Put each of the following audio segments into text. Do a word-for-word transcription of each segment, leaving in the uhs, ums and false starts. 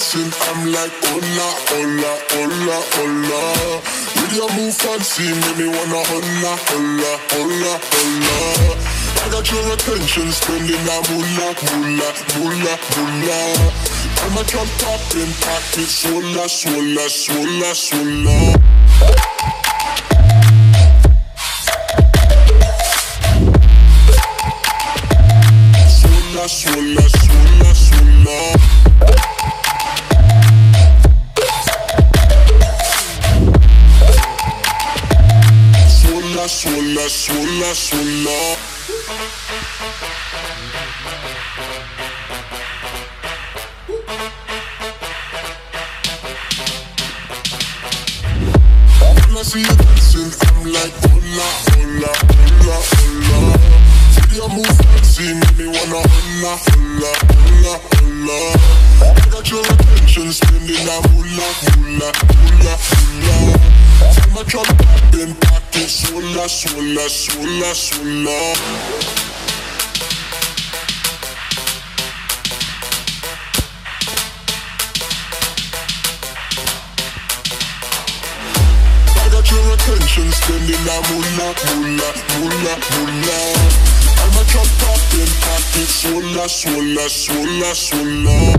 dancing, I'm like hola, hola, hola, hola. With your move fancy, make me wanna hola, hola, hola, hola. I got your attention, spending a moolah, moolah, moolah, moolah. I'm a jump top in pocket, swola, swola, swola, swola. Swola, swola, swola. Swola, swola, swola, swola. When I see you dancing, I'm like hola, hola, hola, hola. See your move fancy, make me wanna hola, hola, hola, hola. I got your attention, spending a hula, hula, hula, hula. From my drum popping pockets, hola, hola, hola, hola. Attention spending a moolah, moolah, moolah, moolah. I'm a drop top in pocket, swola, swola, swola, swola.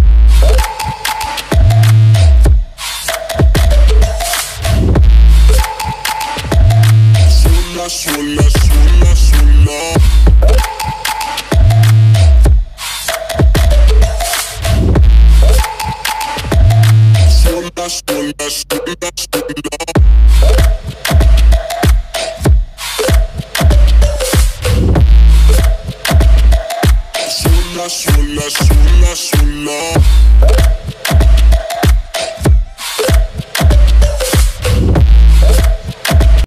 Swola, swola, swola, swola. Swola, swola, swola, swola. Swola, swola, swola, swola.